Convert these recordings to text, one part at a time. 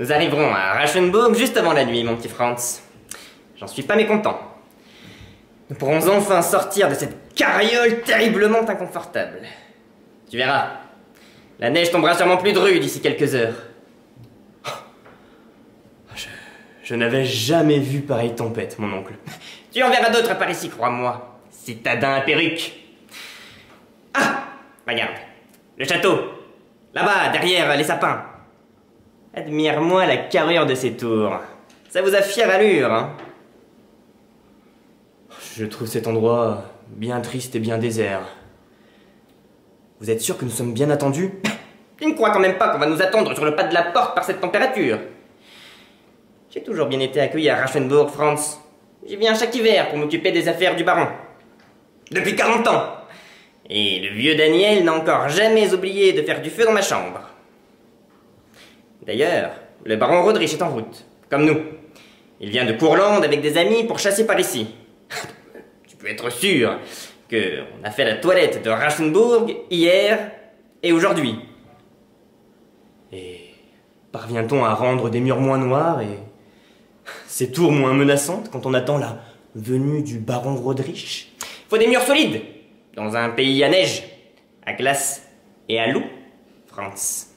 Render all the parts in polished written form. Nous arriverons à Rauschenbaum juste avant la nuit, mon petit Franz. J'en suis pas mécontent. Nous pourrons enfin sortir de cette carriole terriblement inconfortable. Tu verras, la neige tombera sûrement plus drue d'ici quelques heures. Je n'avais jamais vu pareille tempête, mon oncle. Tu en verras d'autres par ici, crois-moi. Citadin à perruque. Ah! Regarde, le château, là-bas, derrière les sapins. Admire-moi la carrure de ces tours. Ça vous a fière allure, hein? Je trouve cet endroit bien triste et bien désert. Vous êtes sûr que nous sommes bien attendus? Tu ne crois quand même pas qu'on va nous attendre sur le pas de la porte par cette température? J'ai toujours bien été accueilli à Rauschenbourg, France. J'y viens chaque hiver pour m'occuper des affaires du baron. Depuis 40 ans. Et le vieux Daniel n'a encore jamais oublié de faire du feu dans ma chambre. D'ailleurs, le baron Roderich est en route, comme nous. Il vient de Courlande avec des amis pour chasser par ici. Tu peux être sûr qu'on a fait la toilette de Rauschenbourg hier et aujourd'hui. Et parvient-on à rendre des murs moins noirs et ces tours moins menaçantes quand on attend la venue du baron Roderich? Faut des murs solides, dans un pays à neige, à glace et à loup, France.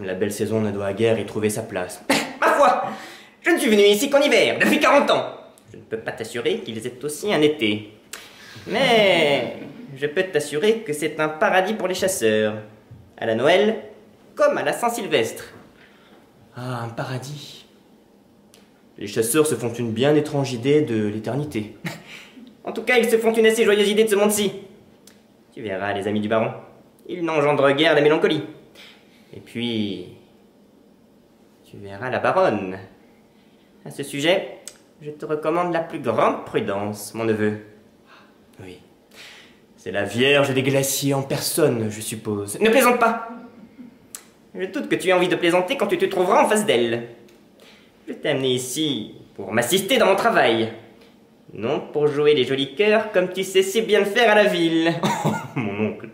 La belle saison ne doit guère y trouver sa place. Ma foi, je ne suis venu ici qu'en hiver, depuis 40 ans. Je ne peux pas t'assurer qu'ils aient aussi un été. Mais je peux t'assurer que c'est un paradis pour les chasseurs, à la Noël comme à la Saint-Sylvestre. Ah, un paradis. Les chasseurs se font une bien étrange idée de l'éternité. En tout cas, ils se font une assez joyeuse idée de ce monde-ci. Tu verras, les amis du baron, ils n'engendrent guère la mélancolie. Et puis, tu verras la baronne. À ce sujet, je te recommande la plus grande prudence, mon neveu. Oui, c'est la Vierge des Glaciers en personne, je suppose. Ne plaisante pas. Je doute que tu aies envie de plaisanter quand tu te trouveras en face d'elle. Je t'ai amené ici pour m'assister dans mon travail. Non pour jouer les jolis cœurs comme tu sais si bien le faire à la ville. Oh, mon oncle,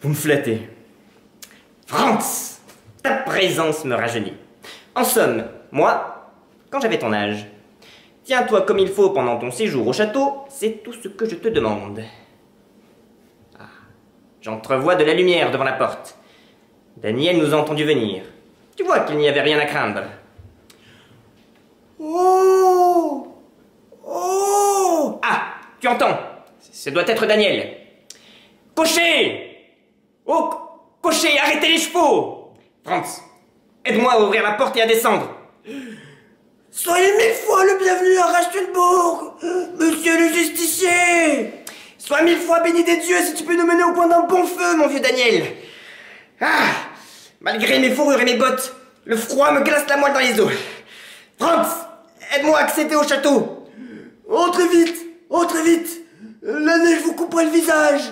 vous me flattez. Franz, ta présence me rajeunit. En somme, moi, quand j'avais ton âge, tiens-toi comme il faut pendant ton séjour au château, c'est tout ce que je te demande. Ah, j'entrevois de la lumière devant la porte. Daniel nous a entendu venir. Tu vois qu'il n'y avait rien à craindre. Oh! Oh! Ah, tu entends? Ce doit être Daniel. Cocher! Oh! Cocher, arrêtez les chevaux! Franz, aide-moi à ouvrir la porte et à descendre. Soyez mille fois le bienvenu à Rauschenbourg, monsieur le justicier! Sois mille fois béni des dieux si tu peux nous mener au coin d'un bon feu, mon vieux Daniel! Ah! Malgré mes fourrures et mes bottes, le froid me glace la moelle dans les os. Franz, aide-moi à accéder au château! Entrez vite! Entrez vite! La neige vous coupera le visage!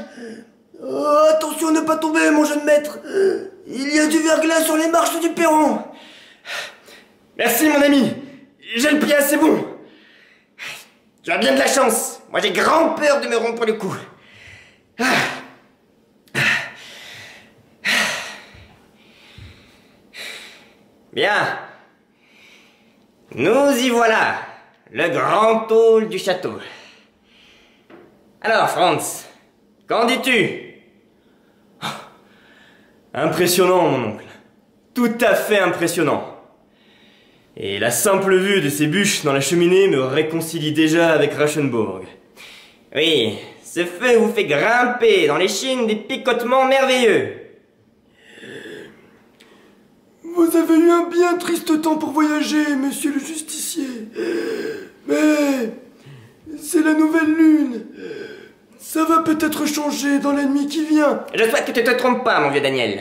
Attention à ne pas tomber, mon jeune maître. Il y a du verglas sur les marches du perron. Merci, mon ami. J'ai le pied assez bon. Tu as bien de la chance. Moi, j'ai grand peur de me rompre le cou. Bien. Nous y voilà. Le grand hall du château. Alors, Franz, qu'en dis-tu ? Impressionnant, mon oncle. Tout à fait impressionnant. Et la simple vue de ces bûches dans la cheminée me réconcilie déjà avec Rauschenbourg. Oui, ce feu vous fait grimper dans les chines des picotements merveilleux. Vous avez eu un bien triste temps pour voyager, monsieur le justicier. Mais c'est la nouvelle lune. Ça va peut-être changer dans la nuit qui vient. Je souhaite que tu ne te trompes pas, mon vieux Daniel.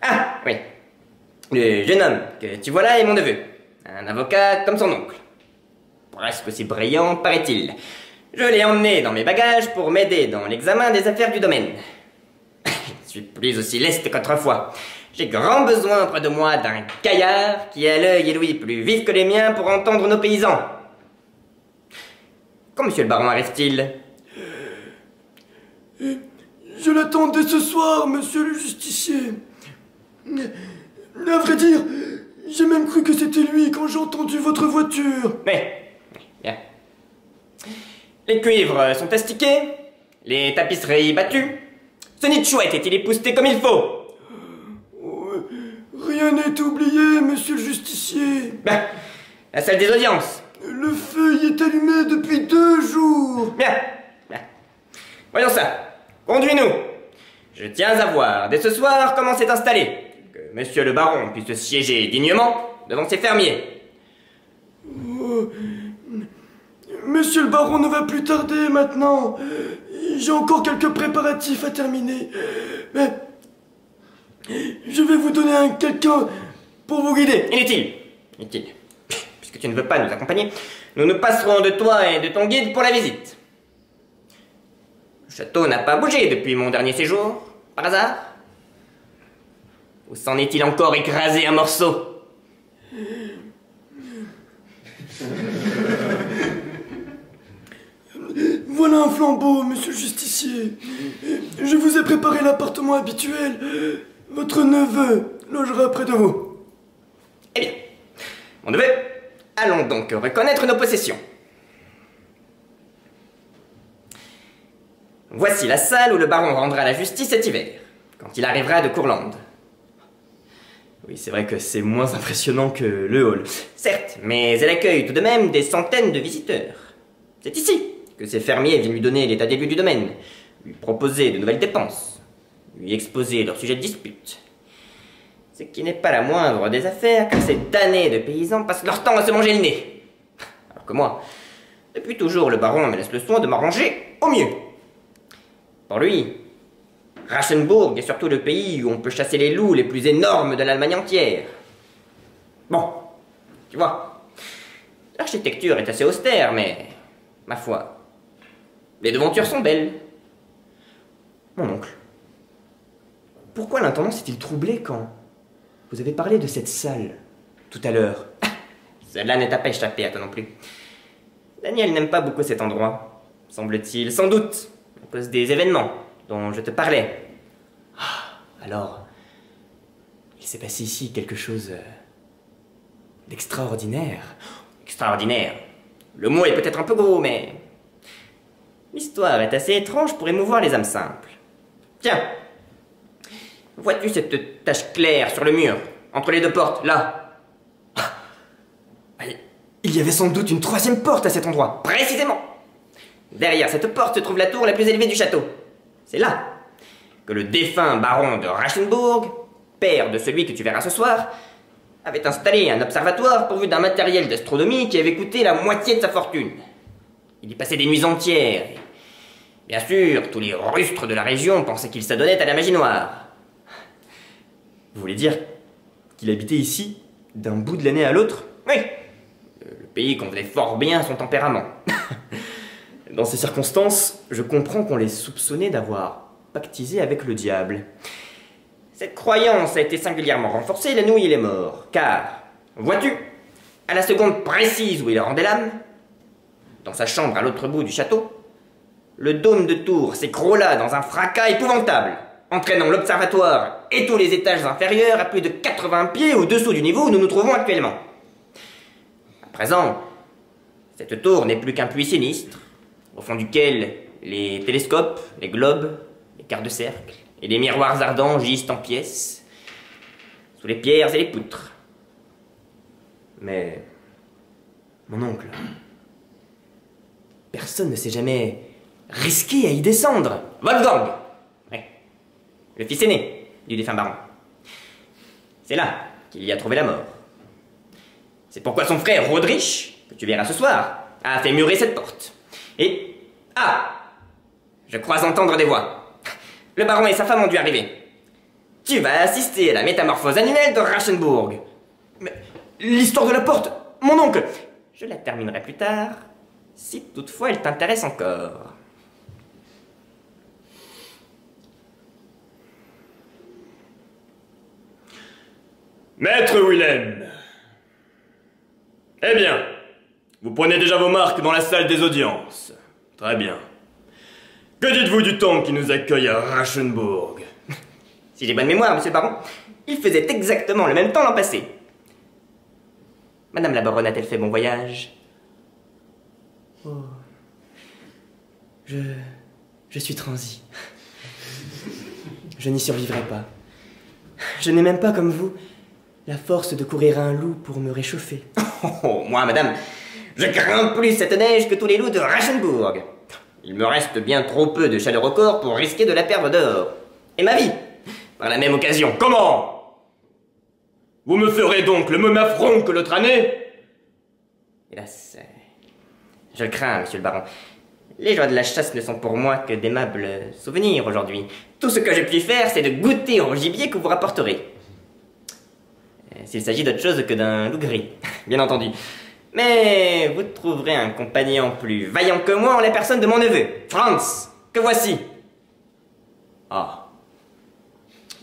Ah, oui. Le jeune homme que tu vois là est mon neveu. Un avocat comme son oncle. Presque aussi brillant, paraît-il. Je l'ai emmené dans mes bagages pour m'aider dans l'examen des affaires du domaine. Je suis plus aussi leste qu'autrefois. J'ai grand besoin près de moi d'un gaillard qui a l'œil et l'ouïe plus vifs que les miens pour entendre nos paysans. Quand monsieur le baron arrive-t-il ? Je l'attendais ce soir, monsieur le justicier. À vrai dire, j'ai même cru que c'était lui quand j'ai entendu votre voiture. Mais, bien. Les cuivres sont astiqués, les tapisseries battues. Ce nid de chouette est-il épousseté comme il faut? Rien n'est oublié, monsieur le justicier. Ben, la salle des audiences. Le feu y est allumé depuis 2 jours. Bien, bien. Voyons ça. Conduis-nous. Je tiens à voir dès ce soir comment c'est installé. Que monsieur le baron puisse siéger dignement devant ses fermiers. Oh. Monsieur le baron ne va plus tarder maintenant. J'ai encore quelques préparatifs à terminer. Mais je vais vous donner quelqu'un pour vous guider. Inutile. Inutile. Puisque tu ne veux pas nous accompagner, nous nous passerons de toi et de ton guide pour la visite. Le château n'a pas bougé depuis mon dernier séjour, par hasard? Ou s'en est-il encore écrasé un morceau? Voilà un flambeau, monsieur le justicier. Je vous ai préparé l'appartement habituel. Votre neveu logera près de vous. Eh bien, mon neveu, allons donc reconnaître nos possessions. Voici la salle où le baron rendra la justice cet hiver, quand il arrivera de Courlande. Oui, c'est vrai que c'est moins impressionnant que le hall. Certes, mais elle accueille tout de même des centaines de visiteurs. C'est ici que ses fermiers viennent lui donner l'état des lieux du domaine, lui proposer de nouvelles dépenses, lui exposer leurs sujets de dispute. Ce qui n'est pas la moindre des affaires, car ces damnés de paysans passent leur temps à se manger le nez. Alors que moi, depuis toujours, le baron me laisse le soin de m'arranger au mieux. Pour lui, Rachenbourg est surtout le pays où on peut chasser les loups les plus énormes de l'Allemagne entière. Bon, tu vois, l'architecture est assez austère, mais, ma foi, les devantures sont belles. Mon oncle, pourquoi l'intendant s'est-il troublé quand vous avez parlé de cette salle tout à l'heure? Celle-là n'est pas échappée à toi non plus. Daniel n'aime pas beaucoup cet endroit, semble-t-il, sans doute à cause des événements dont je te parlais. Ah, alors, il s'est passé ici quelque chose d'extraordinaire. Extraordinaire. Le mot est peut-être un peu gros, mais l'histoire est assez étrange pour émouvoir les âmes simples. Tiens, vois-tu cette tache claire sur le mur, entre les deux portes, là? Il y avait sans doute une 3e porte à cet endroit. Précisément. Derrière cette porte se trouve la tour la plus élevée du château. C'est là que le défunt baron de Rachenbourg, père de celui que tu verras ce soir, avait installé un observatoire pourvu d'un matériel d'astronomie qui avait coûté la moitié de sa fortune. Il y passait des nuits entières. Bien sûr, tous les rustres de la région pensaient qu'il s'adonnait à la magie noire. Vous voulez dire qu'il habitait ici, d'un bout de l'année à l'autre? Oui. Le pays convenait fort bien à son tempérament. Dans ces circonstances, je comprends qu'on les soupçonnait d'avoir pactisé avec le diable. Cette croyance a été singulièrement renforcée la nuit où il est mort, car, vois-tu, à la seconde précise où il rendait l'âme, dans sa chambre à l'autre bout du château, le dôme de Tours s'écroula dans un fracas épouvantable, entraînant l'observatoire et tous les étages inférieurs à plus de 80 pieds au-dessous du niveau où nous nous trouvons actuellement. À présent, cette tour n'est plus qu'un puits sinistre, au fond duquel les télescopes, les globes, les quarts de cercle et les miroirs ardents gisent en pièces, sous les pierres et les poutres. Mais, mon oncle, personne ne s'est jamais risqué à y descendre. Wolfgang, ouais, le fils aîné du défunt baron. C'est là qu'il y a trouvé la mort. C'est pourquoi son frère Rodrich, que tu verras ce soir, a fait murer cette porte. Et, ah, je crois entendre des voix. Le baron et sa femme ont dû arriver. Tu vas assister à la métamorphose annuelle de Rachenbourg. Mais l'histoire de la porte, mon oncle, je la terminerai plus tard, si toutefois elle t'intéresse encore. Maître Willem. Eh bien, vous prenez déjà vos marques dans la salle des audiences. Très bien. Que dites-vous du temps qui nous accueille à Rachenbourg? Si j'ai bonne mémoire, monsieur le baron, Il faisait exactement le même temps l'an passé. Madame la baronne a-t-elle fait bon voyage? Oh. Je suis transi. Je n'y survivrai pas. Je n'ai même pas, comme vous, la force de courir à un loup pour me réchauffer. Oh, moi, madame, je crains plus cette neige que tous les loups de Rachenbourg. Il me reste bien trop peu de chaleur au corps pour risquer de la perdre dehors. Et ma vie, par la même occasion. Comment? Vous me ferez donc le même affront que l'autre année? Hélas, je le crains, monsieur le baron. Les joies de la chasse ne sont pour moi que d'aimables souvenirs aujourd'hui. Tout ce que je puis faire, c'est de goûter au gibier que vous rapporterez. S'il s'agit d'autre chose que d'un loup gris, bien entendu. Mais vous trouverez un compagnon plus vaillant que moi en la personne de mon neveu, Franz, que voici. Ah.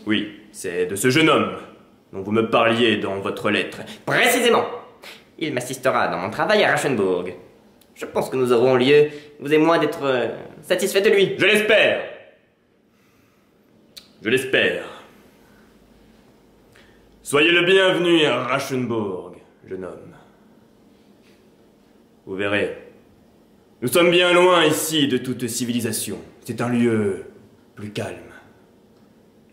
Oui, c'est de ce jeune homme dont vous me parliez dans votre lettre. Précisément. Il m'assistera dans mon travail à Rachenbourg. Je pense que nous aurons lieu, vous et moi, d'être satisfaits de lui. Je l'espère. Je l'espère. Soyez le bienvenu à Rachenbourg, jeune homme. Vous verrez, nous sommes bien loin ici de toute civilisation. C'est un lieu plus calme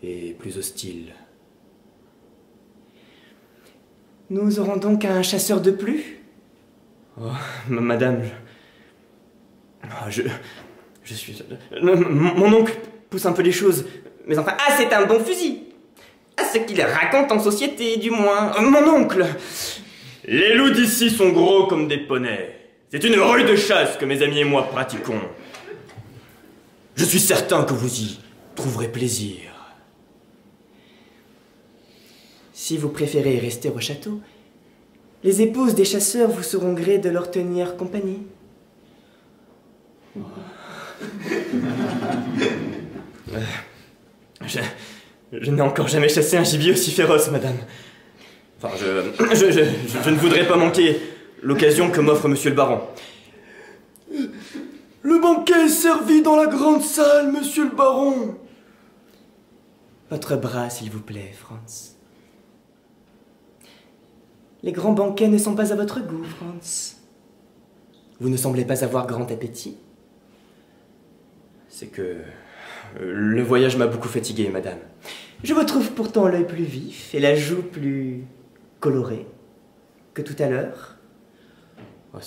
et plus hostile. Nous aurons donc un chasseur de plus ? Oh, madame, je suis... Mon oncle pousse un peu les choses, mais enfin... Ah, c'est un bon fusil! À ce qu'il raconte en société, du moins. Mon oncle! Les loups d'ici sont gros comme des poneys. C'est une rue de chasse que mes amis et moi pratiquons. Je suis certain que vous y trouverez plaisir. Si vous préférez rester au château... Les épouses des chasseurs vous seront gré de leur tenir compagnie. Oh. Je n'ai encore jamais chassé un gibier aussi féroce, madame. Enfin, je ne voudrais pas manquer l'occasion que m'offre monsieur le baron. Le banquet est servi dans la grande salle, monsieur le baron. Votre bras, s'il vous plaît, Franz. Les grands banquets ne sont pas à votre goût, Franz. Vous ne semblez pas avoir grand appétit. C'est que... le voyage m'a beaucoup fatigué, madame. Je vous trouve pourtant l'œil plus vif et la joue plus... colorée que tout à l'heure. Oh,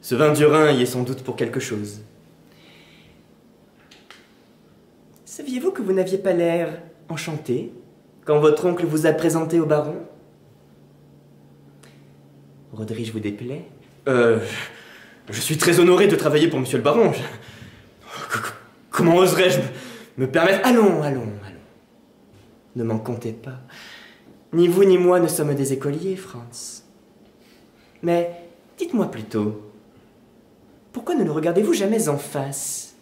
ce vin du Rhin y est sans doute pour quelque chose. Saviez-vous que vous n'aviez pas l'air enchanté quand votre oncle vous a présenté au baron? Roderich vous déplaît? Je suis très honoré de travailler pour monsieur le baron. Comment oserais-je me permettre... Allons, allons, allons. Ne m'en comptez pas. Ni vous ni moi ne sommes des écoliers, Franz. Mais dites-moi plutôt, pourquoi ne le regardez-vous jamais en face?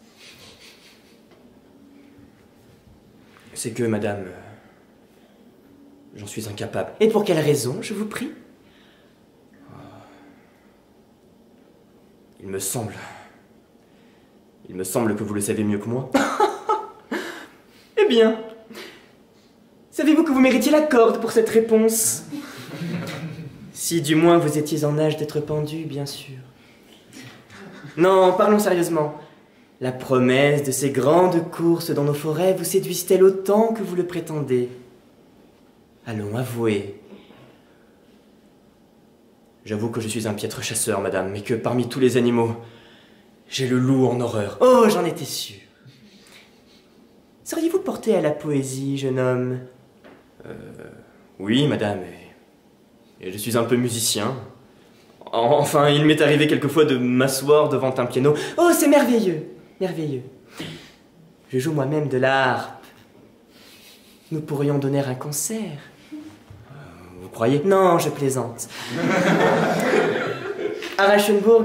C'est que, madame, j'en suis incapable. Et pour quelle raison, je vous prie? Il me semble que vous le savez mieux que moi. Eh bien, savez-vous que vous méritiez la corde pour cette réponse? Si du moins vous étiez en âge d'être pendu, bien sûr. Non, parlons sérieusement. La promesse de ces grandes courses dans nos forêts vous séduise-t-elle autant que vous le prétendez? Allons, avouez. J'avoue que je suis un piètre chasseur, madame, mais que parmi tous les animaux, j'ai le loup en horreur. Oh, j'en étais sûr. Seriez-vous porté à la poésie, jeune homme? Oui, madame, et je suis un peu musicien. Enfin, il m'est arrivé quelquefois de m'asseoir devant un piano. Oh, c'est merveilleux, merveilleux. Je joue moi-même de la harpe. Nous pourrions donner un concert. Vous croyez? Non, je plaisante. À Rachenbourg,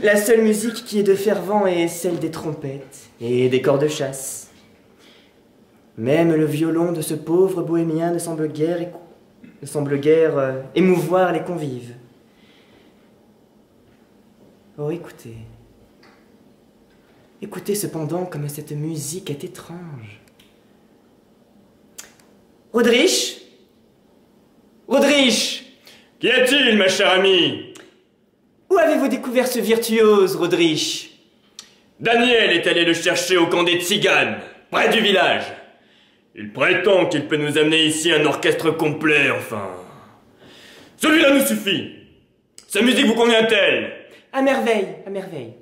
la seule musique qui est de fervent est celle des trompettes et des corps de chasse. Même le violon de ce pauvre bohémien ne semble guère émouvoir les convives. Oh, écoutez. Écoutez cependant comme cette musique est étrange. Roderich ? Roderich ! Qu'y a-t-il, ma chère amie ? Où avez-vous découvert ce virtuose, Roderich ? Daniel est allé le chercher au camp des Tziganes, près du village. Il prétend qu'il peut nous amener ici un orchestre complet, enfin. Celui-là nous suffit. Sa musique vous convient-elle ? À merveille, à merveille.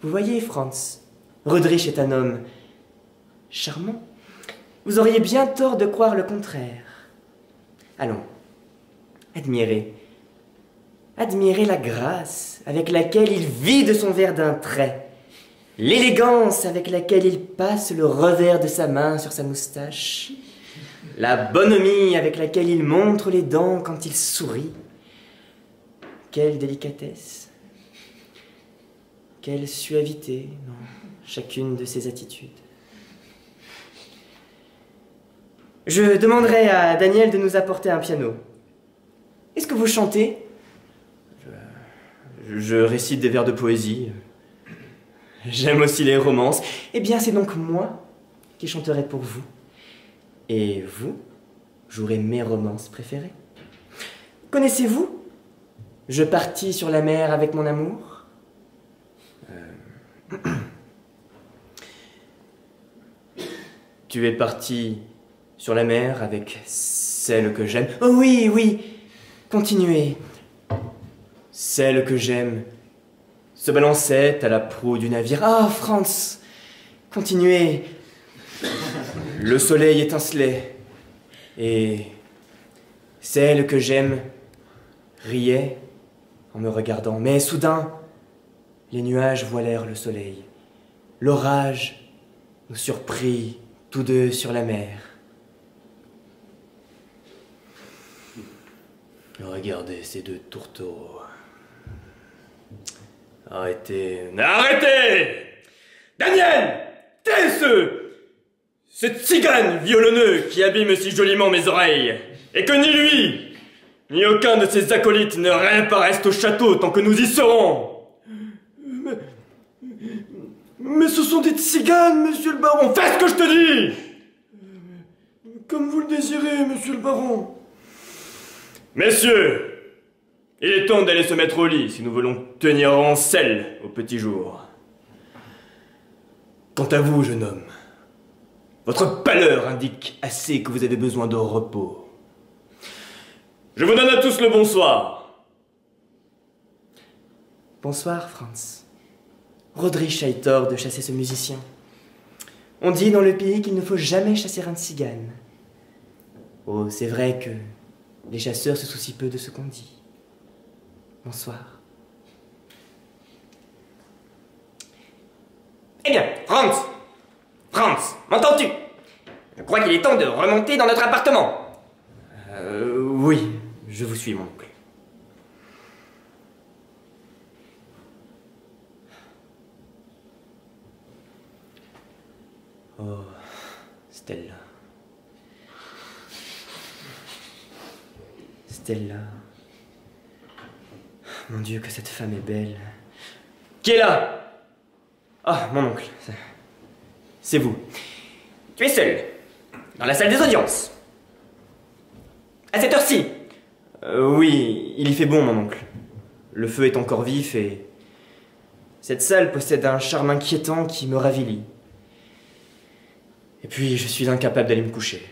Vous voyez, Franz, Roderich est un homme charmant. Vous auriez bien tort de croire le contraire. Allons, admirez. Admirez la grâce avec laquelle il vide son verre d'un trait, l'élégance avec laquelle il passe le revers de sa main sur sa moustache, la bonhomie avec laquelle il montre les dents quand il sourit. Quelle délicatesse, quelle suavité dans chacune de ses attitudes. Je demanderai à Daniel de nous apporter un piano. Est-ce que vous chantez ? Je récite des vers de poésie. J'aime aussi les romances. Eh bien, c'est donc moi qui chanterai pour vous. Et vous jouerez mes romances préférées. Connaissez-vous Je partis sur la mer avec mon amour Tu es parti sur la mer avec celle que j'aime. Oh oui, oui, continuez. Celle que j'aime se balançait à la proue du navire. Ah, Franz, continuez. Le soleil étincelait et celle que j'aime riait en me regardant. Mais soudain, les nuages voilèrent le soleil. L'orage nous surprit tous deux sur la mer. Regardez ces deux tourteaux. Arrêtez. Arrêtez! Daniel! Tais ce tzigane violonneux qui abîme si joliment mes oreilles. Et que ni lui, ni aucun de ses acolytes ne réapparaissent au château tant que nous y serons. Mais ce sont des tziganes, monsieur le baron. Fais ce que je te dis! Comme vous le désirez, monsieur le baron. Messieurs, il est temps d'aller se mettre au lit si nous voulons tenir en selle au petit jour. Quant à vous, jeune homme, votre pâleur indique assez que vous avez besoin de repos. Je vous donne à tous le bonsoir. Bonsoir, Franz. Roderich a eu tort de chasser ce musicien. On dit dans le pays qu'il ne faut jamais chasser un tzigane. Oh, c'est vrai que... les chasseurs se soucient peu de ce qu'on dit. Bonsoir. Eh bien, Franz! Franz, m'entends-tu? Je crois qu'il est temps de remonter dans notre appartement. Oui, je vous suis, mon oncle. Oh, Stella. Stella. Mon Dieu, que cette femme est belle. Qui est là? Ah, mon oncle. C'est vous. Tu es seul, dans la salle des audiences. À cette heure-ci? Oui, il y fait bon, mon oncle. Le feu est encore vif et... cette salle possède un charme inquiétant qui me ravilit. Et puis, je suis incapable d'aller me coucher.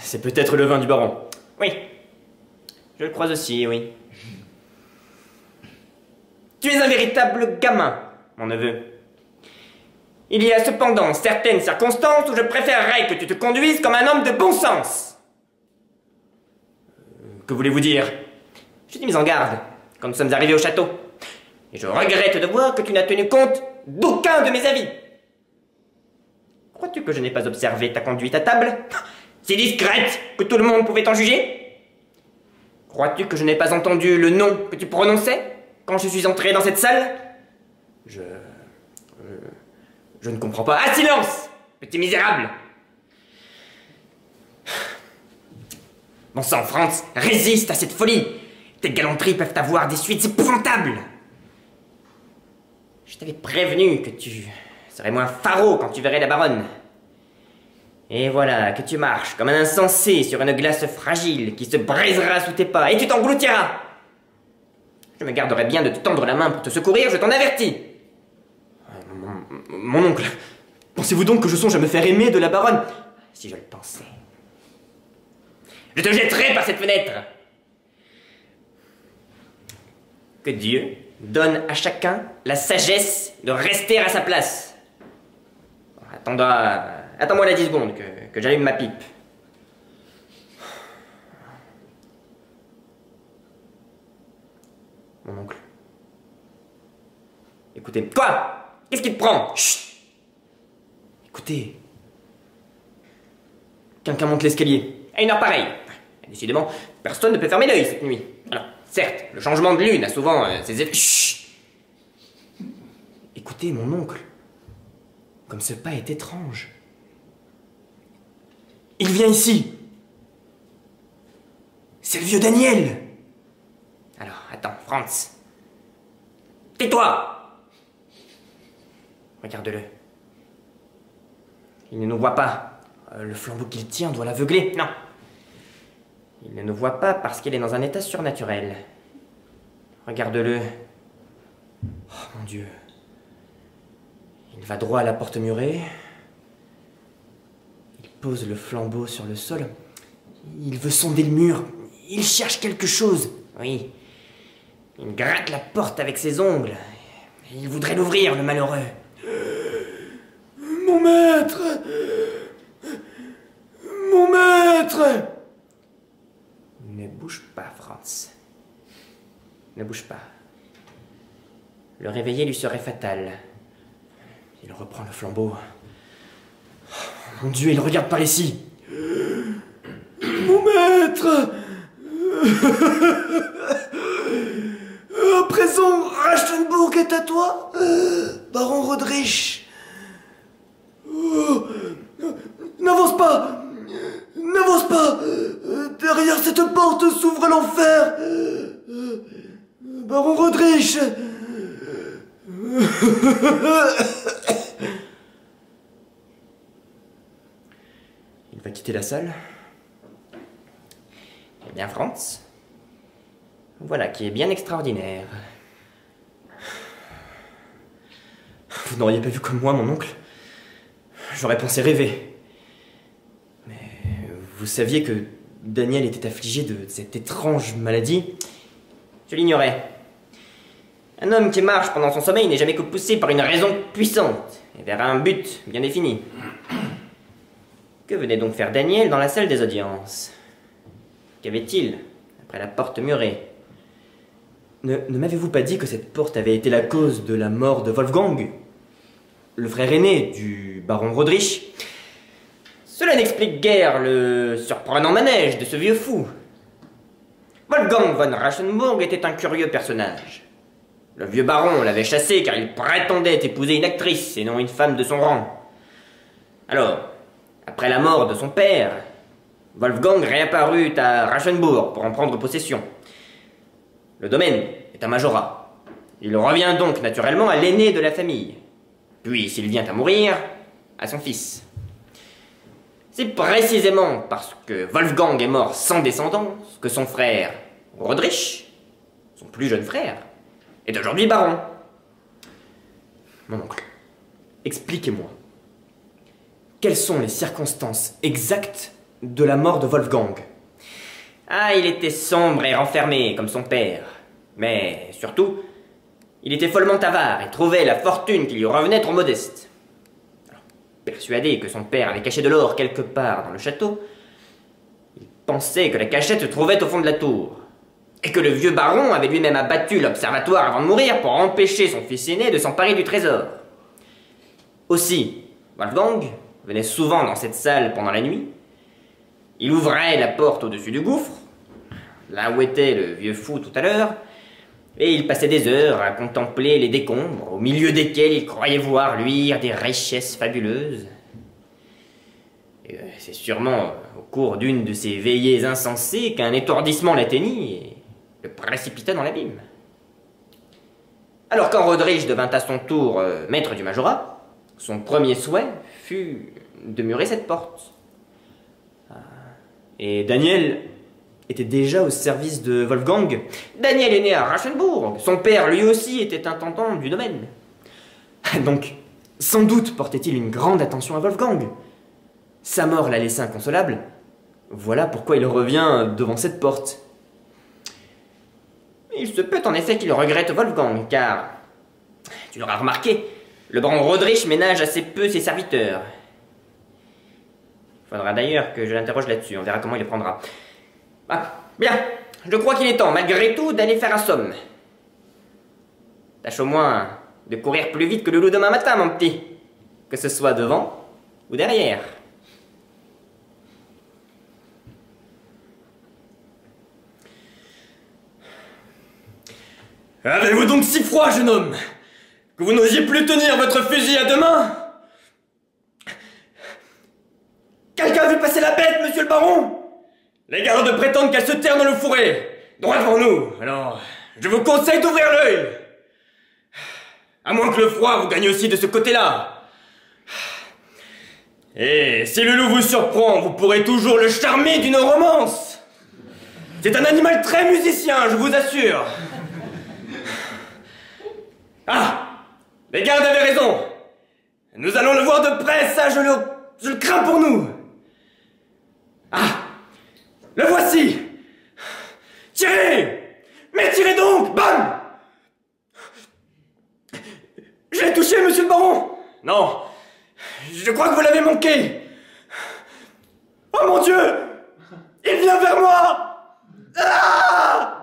C'est peut-être le vin du baron. Oui. Je le crois aussi, oui. Tu es un véritable gamin, mon neveu. Il y a cependant certaines circonstances où je préférerais que tu te conduises comme un homme de bon sens. Que voulez-vous dire? Je t'ai mis en garde, quand nous sommes arrivés au château. Et je regrette de voir que tu n'as tenu compte d'aucun de mes avis. Crois-tu que je n'ai pas observé ta conduite à table? Si discrète que tout le monde pouvait en juger? Crois-tu que je n'ai pas entendu le nom que tu prononçais quand je suis entré dans cette salle? Je ne comprends pas. Ah, silence, petit misérable! Bon sang, Franz, résiste à cette folie! Tes galanteries peuvent avoir des suites épouvantables! Je t'avais prévenu que tu serais moins faraud quand tu verrais la baronne. Et voilà, que tu marches comme un insensé sur une glace fragile qui se brisera sous tes pas et tu t'engloutiras. Je me garderai bien de te tendre la main pour te secourir, je t'en avertis. Mon oncle, pensez-vous donc que je songe à me faire aimer de la baronne? Si je le pensais, je te jetterai par cette fenêtre. Que Dieu donne à chacun la sagesse de rester à sa place. Attends-moi la 10 secondes que j'allume ma pipe. Mon oncle. Écoutez. Quoi? Qu'est-ce qui te prend? Chut! Écoutez. Quelqu'un monte l'escalier. À une heure pareille. Décidément, personne ne peut fermer l'œil cette nuit. Alors, certes, le changement de lune a souvent ses effets. Chut! Écoutez, mon oncle. Comme ce pas est étrange. Il vient ici. C'est le vieux Daniel. Alors, attends, Franz. Tais-toi. Regarde-le. Il ne nous voit pas. Le flambeau qu'il tient doit l'aveugler. Non. Il ne nous voit pas parce qu'il est dans un état surnaturel. Regarde-le. Oh mon Dieu. Il va droit à la porte murée. Il pose le flambeau sur le sol. Il veut sonder le mur. Il cherche quelque chose. Oui. Il gratte la porte avec ses ongles. Il voudrait l'ouvrir, le malheureux. Mon maître! Mon maître! Ne bouge pas, Franz. Ne bouge pas. Le réveiller lui serait fatal. Il reprend le flambeau. Oh, mon Dieu, il regarde par ici. Mon maître! À présent, Rachtenbourg est à toi, baron Roderich. Oh, n'avance pas! N'avance pas! Derrière cette porte s'ouvre l'enfer! Baron Roderich! Il va quitter la salle. Eh bien, Franz, voilà qui est bien extraordinaire. Vous n'auriez pas vu comme moi, mon oncle. J'aurais pensé rêver. Mais vous saviez que Daniel était affligé de cette étrange maladie? Je l'ignorais. Un homme qui marche pendant son sommeil n'est jamais que poussé par une raison puissante et vers un but bien défini. Que venait donc faire Daniel dans la salle des audiences? Qu'avait-il après la porte murée? Ne m'avez-vous pas dit que cette porte avait été la cause de la mort de Wolfgang, le frère aîné du baron Roderich? Cela n'explique guère le surprenant manège de ce vieux fou. Wolfgang von Rauschenbourg était un curieux personnage. Le vieux baron l'avait chassé car il prétendait épouser une actrice et non une femme de son rang. Alors, après la mort de son père, Wolfgang réapparut à Rauschenbourg pour en prendre possession. Le domaine est un majorat. Il revient donc naturellement à l'aîné de la famille. Puis, s'il vient à mourir, à son fils. C'est précisément parce que Wolfgang est mort sans descendance que son frère Roderich, son plus jeune frère, et d'aujourd'hui baron. Mon oncle, expliquez-moi, quelles sont les circonstances exactes de la mort de Wolfgang? Ah, il était sombre et renfermé, comme son père. Mais surtout, il était follement avare et trouvait la fortune qui lui revenait trop modeste. Alors, persuadé que son père avait caché de l'or quelque part dans le château, il pensait que la cachette se trouvait au fond de la tour. Et que le vieux baron avait lui-même abattu l'observatoire avant de mourir pour empêcher son fils aîné de s'emparer du trésor. Aussi, Wolfgang venait souvent dans cette salle pendant la nuit. Il ouvrait la porte au-dessus du gouffre, là où était le vieux fou tout à l'heure, et il passait des heures à contempler les décombres, au milieu desquels il croyait voir luire des richesses fabuleuses. C'est sûrement au cours d'une de ces veillées insensées qu'un étourdissement l'atteignit et le précipita dans l'abîme. Alors quand Roderich devint à son tour maître du majorat, son premier souhait fut de murer cette porte Et Daniel était déjà au service de Wolfgang. Daniel est né à Rauschenbourg. Son père, lui aussi, était intendant du domaine. Donc, sans doute portait-il une grande attention à Wolfgang. Sa mort l'a laissé inconsolable. Voilà pourquoi il revient devant cette porte. Il se peut en effet qu'il regrette Wolfgang, car, tu l'auras remarqué, le baron Roderich ménage assez peu ses serviteurs. Il faudra d'ailleurs que je l'interroge là-dessus, on verra comment il les prendra. Ah, bien, je crois qu'il est temps, malgré tout, d'aller faire un somme. Tâche au moins de courir plus vite que le loup demain matin, mon petit, que ce soit devant ou derrière. Avez-vous donc si froid, jeune homme, que vous n'osiez plus tenir votre fusil à deux mains? Quelqu'un a vu passer la bête, monsieur le baron? Les gardes prétendent qu'elle se terre dans le fourré, droit devant nous. Alors, je vous conseille d'ouvrir l'œil. À moins que le froid vous gagne aussi de ce côté-là. Et si le loup vous surprend, vous pourrez toujours le charmer d'une romance. C'est un animal très musicien, je vous assure. Ah! Les gardes avaient raison! Nous allons le voir de près, ça je le crains pour nous! Ah! Le voici! Tirez! Mais tirez donc! Bam! Je l'ai touché, monsieur le baron! Non! Je crois que vous l'avez manqué! Oh mon Dieu! Il vient vers moi! Ah!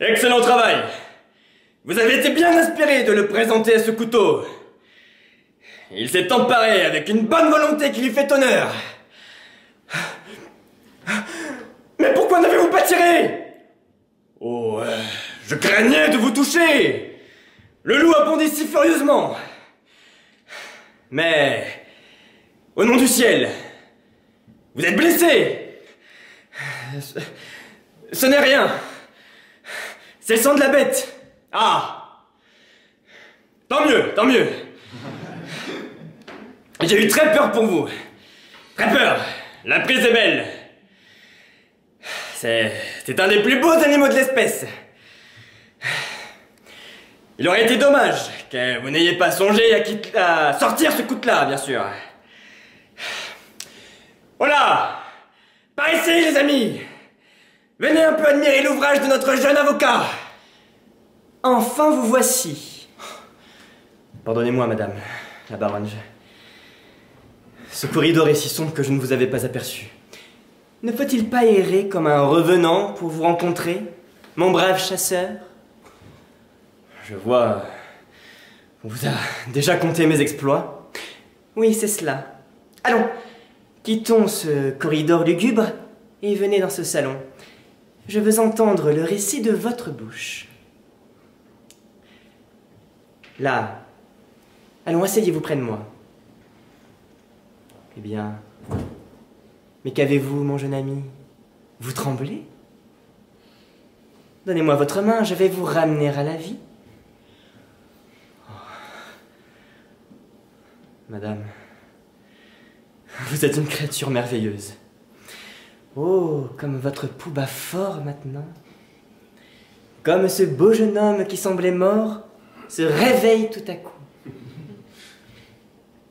Excellent travail! Vous avez été bien inspiré de le présenter à ce couteau. Il s'est emparé avec une bonne volonté qui lui fait honneur. Mais pourquoi n'avez-vous pas tiré? Oh, je craignais de vous toucher. Le loup a bondi si furieusement. Mais, au nom du ciel, vous êtes blessé. Ce n'est rien. C'est le sang de la bête! Ah! Tant mieux, tant mieux! J'ai eu très peur pour vous. Très peur! La prise est belle! C'est un des plus beaux animaux de l'espèce! Il aurait été dommage que vous n'ayez pas songé à sortir ce couteau-là, bien sûr. Voilà! Par ici, les amis! Venez un peu admirer l'ouvrage de notre jeune avocat. Enfin vous voici. Pardonnez-moi, madame, la baronne. Ce corridor est si sombre que je ne vous avais pas aperçu. Ne faut-il pas errer comme un revenant pour vous rencontrer, mon brave chasseur? Je vois... on vous a déjà conté mes exploits. Oui, c'est cela. Allons, quittons ce corridor lugubre et venez dans ce salon. Je veux entendre le récit de votre bouche. Là, allons, asseyez-vous près de moi. Eh bien, mais qu'avez-vous, mon jeune ami? Vous tremblez? Donnez-moi votre main, je vais vous ramener à la vie. Oh. Madame, vous êtes une créature merveilleuse. Oh, comme votre pouls bat fort maintenant. Comme ce beau jeune homme qui semblait mort se réveille tout à coup.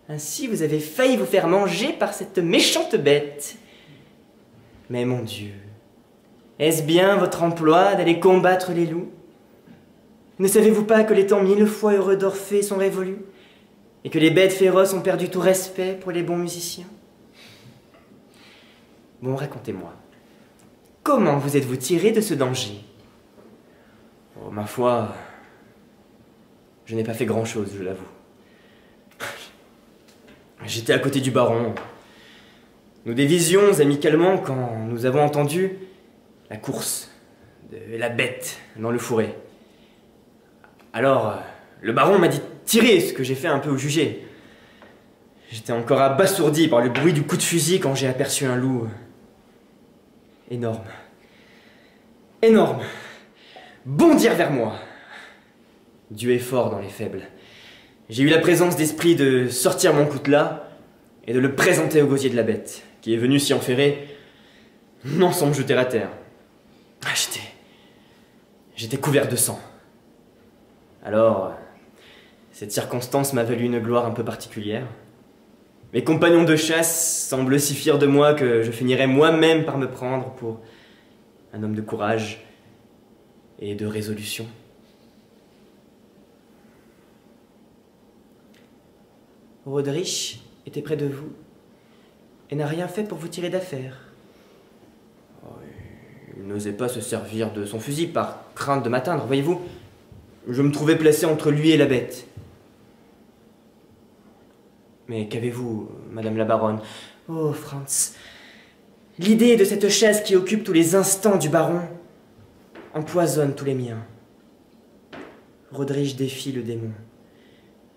Ainsi, vous avez failli vous faire manger par cette méchante bête. Mais mon Dieu, est-ce bien votre emploi d'aller combattre les loups? Ne savez-vous pas que les temps mille fois heureux d'Orphée sont révolus et que les bêtes féroces ont perdu tout respect pour les bons musiciens? Bon, racontez-moi, comment vous êtes-vous tiré de ce danger? Oh, ma foi, je n'ai pas fait grand-chose, je l'avoue. J'étais à côté du baron. Nous dévisions amicalement quand nous avons entendu la course de la bête dans le fourré. Alors, le baron m'a dit de tirer, ce que j'ai fait un peu au jugé. J'étais encore abasourdi par le bruit du coup de fusil quand j'ai aperçu un loup. Énorme. Énorme. Bondir vers moi. Dieu est fort dans les faibles. J'ai eu la présence d'esprit de sortir mon coutelas et de le présenter au gosier de la bête, qui est venu s'y enferrer, non sans me jeter à terre. Ah, j'étais couvert de sang. Alors, cette circonstance m'a valu une gloire un peu particulière. Mes compagnons de chasse semblent si fiers de moi que je finirais moi-même par me prendre pour un homme de courage et de résolution. Roderich était près de vous et n'a rien fait pour vous tirer d'affaire. Il n'osait pas se servir de son fusil par crainte de m'atteindre, voyez-vous. Je me trouvais placé entre lui et la bête. Mais qu'avez-vous, madame la baronne? Oh, Franz, l'idée de cette chasse qui occupe tous les instants du baron empoisonne tous les miens. Roderich défie le démon.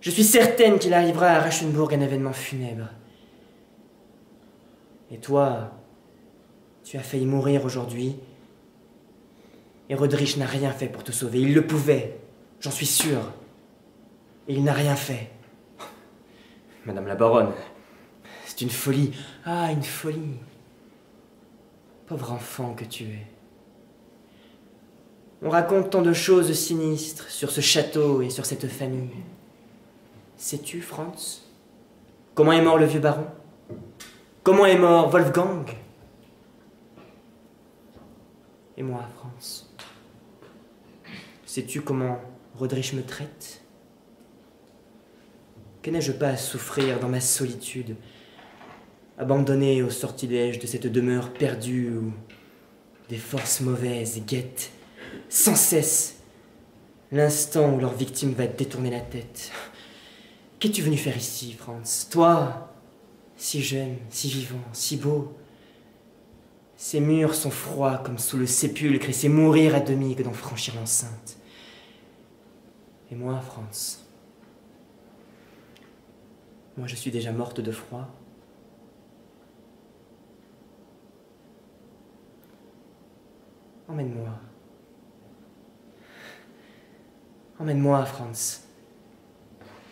Je suis certaine qu'il arrivera à Rauschenbourg un événement funèbre. Et toi, tu as failli mourir aujourd'hui. Et Roderich n'a rien fait pour te sauver. Il le pouvait, j'en suis sûr. Et il n'a rien fait. Madame la baronne, c'est une folie. Ah, une folie. Pauvre enfant que tu es. On raconte tant de choses sinistres sur ce château et sur cette famille. Sais-tu, Franz, comment est mort le vieux baron? Comment est mort Wolfgang? Et moi, Franz, sais-tu comment Roderich me traite? Que n'ai-je pas à souffrir dans ma solitude, abandonné au sortilège de cette demeure perdue où des forces mauvaises guettent sans cesse l'instant où leur victime va détourner la tête. Qu'es-tu venu faire ici, Franz? Toi, si jeune, si vivant, si beau. Ces murs sont froids comme sous le sépulcre et c'est mourir à demi que d'en franchir l'enceinte. Et moi, Franz, moi, je suis déjà morte de froid. Emmène-moi. Emmène-moi, Franz.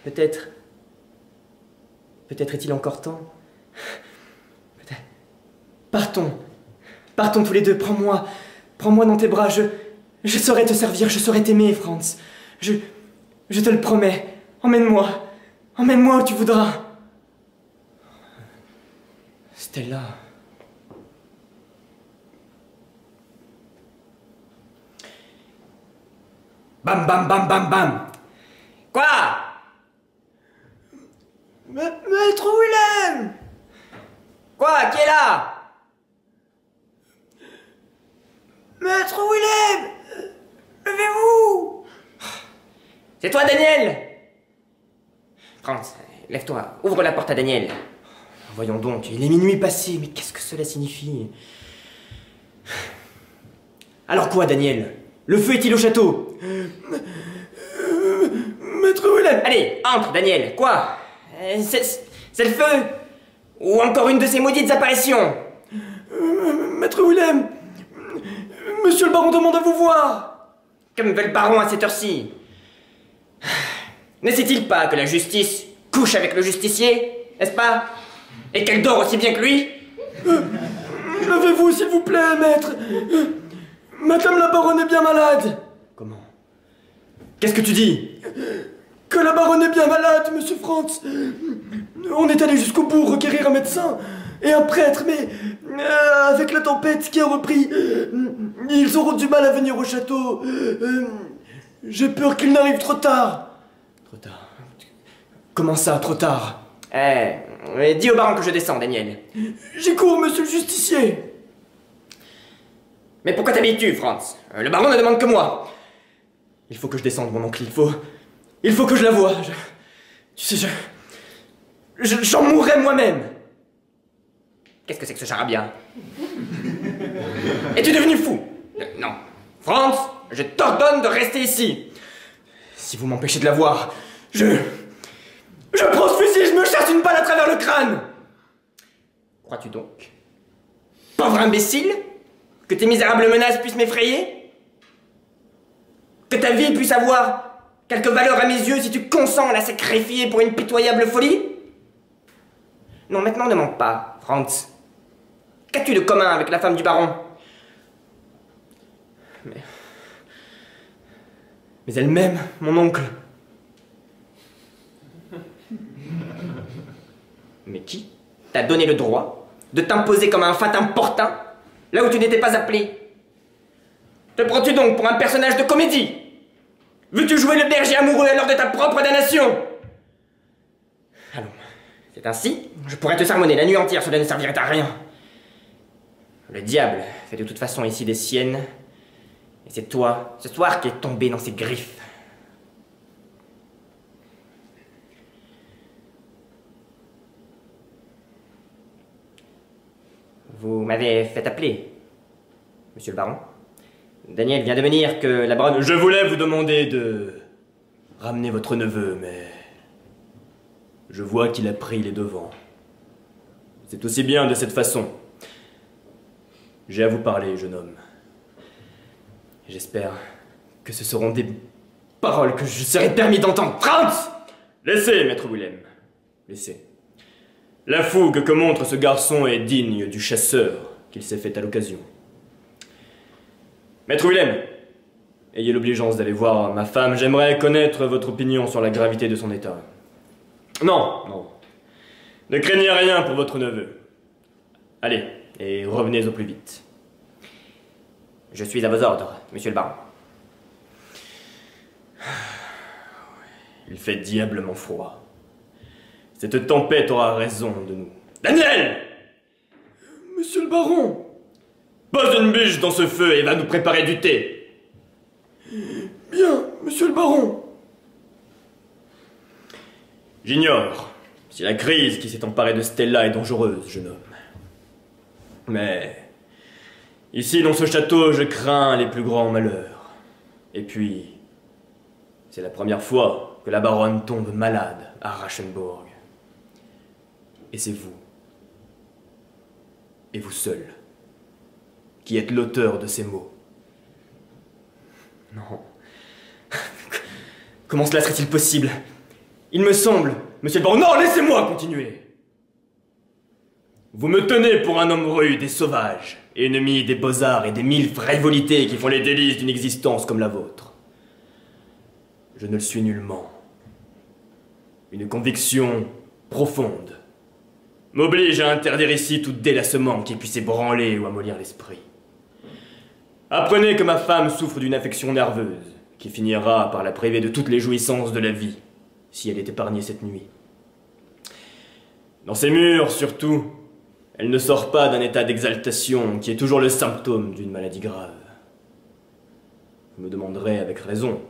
Peut-être est-il encore temps. Peut-être. Partons. Partons tous les deux. Prends-moi. Prends-moi dans tes bras. Je saurai te servir. Je saurai t'aimer, Franz. Je te le promets. Emmène-moi. Emmène-moi où tu voudras. Stella. Bam, bam, bam, bam, bam. Quoi? Maître Willem! Quoi? Qui est là? Maître Willem! Levez-vous! C'est toi, Daniel? Franz, lève-toi, ouvre la porte à Daniel. Voyons donc, il est minuit passé, mais qu'est-ce que cela signifie? Alors quoi, Daniel? Le feu est-il au château? Maître Willem! Allez, entre, Daniel, quoi? C'est le feu? Ou encore une de ces maudites apparitions? Maître Willem! Monsieur le baron demande à vous voir! Que me veut le baron à cette heure-ci? Ne sait-il pas que la justice couche avec le justicier, n'est-ce pas? Et qu'elle dort aussi bien que lui? Levez-vous, s'il vous plaît, maître. Madame la baronne est bien malade. Comment? Qu'est-ce que tu dis? Que la baronne est bien malade, monsieur Franz. On est allé jusqu'au bout requérir un médecin et un prêtre, mais avec la tempête qui a repris, ils auront du mal à venir au château. J'ai peur qu'ils n'arrivent trop tard. Trop tard. Comment ça, trop tard? Dis au baron que je descends, Daniel. J'y cours, monsieur le justicier. Mais pourquoi t'habilles-tu, Franz? Le baron ne demande que moi. Il faut que je descende, mon oncle, il faut que je la voie. Tu sais, j'en mourrai moi-même. Qu'est-ce que c'est que ce charabia? Es-tu devenu fou? Non. Franz, je t'ordonne de rester ici. Si vous m'empêchez de la voir, je prends ce fusil et je me cherche une balle à travers le crâne! Crois-tu donc, pauvre imbécile, que tes misérables menaces puissent m'effrayer? Que ta vie puisse avoir Quelque valeur à mes yeux si tu consens la sacrifier pour une pitoyable folie? Non, maintenant ne manque pas, Franz. Qu'as-tu de commun avec la femme du baron? Mais elle m'aime, mon oncle. Mais qui t'a donné le droit de t'imposer comme un fat importun là où tu n'étais pas appelé? Te prends-tu donc pour un personnage de comédie? Veux-tu jouer le berger amoureux alors de ta propre damnation? Allons, c'est ainsi, je pourrais te sermonner la nuit entière, cela ne servirait à rien. Le diable fait de toute façon ici des siennes, et c'est toi, ce soir, qui es tombé dans ses griffes. Vous m'avez fait appeler, monsieur le baron. Daniel vient de me dire que la baronne... Je voulais vous demander de ramener votre neveu, mais je vois qu'il a pris les devants. C'est aussi bien de cette façon. J'ai à vous parler, jeune homme. J'espère que ce seront des paroles que je serai permis d'entendre. Franz ! Laissez, maître Willem, laissez. La fougue que montre ce garçon est digne du chasseur qu'il s'est fait à l'occasion. Maître Willem, ayez l'obligeance d'aller voir ma femme. J'aimerais connaître votre opinion sur la gravité de son état. Non, non. Ne craignez rien pour votre neveu. Allez, et revenez au plus vite. Je suis à vos ordres, monsieur le baron. Il fait diablement froid. Cette tempête aura raison de nous. Daniel! Monsieur le baron! Pose une bûche dans ce feu et va nous préparer du thé. Bien, monsieur le baron. J'ignore si la crise qui s'est emparée de Stella est dangereuse, jeune homme. Mais ici, dans ce château, je crains les plus grands malheurs. Et puis, c'est la première fois que la baronne tombe malade à Rachenbourg. Et c'est vous, et vous seul, qui êtes l'auteur de ces mots. Non. Comment cela serait-il possible? Il me semble, monsieur le baron... Non, laissez-moi continuer. Vous me tenez pour un homme rude et sauvage, ennemi des beaux-arts et des mille frivolités qui font les délices d'une existence comme la vôtre. Je ne le suis nullement. Une conviction profonde m'oblige à interdire ici tout délassement qui puisse ébranler ou amollir l'esprit. Apprenez que ma femme souffre d'une affection nerveuse qui finira par la priver de toutes les jouissances de la vie, si elle est épargnée cette nuit. Dans ces murs, surtout, elle ne sort pas d'un état d'exaltation qui est toujours le symptôme d'une maladie grave. Vous me demanderez avec raison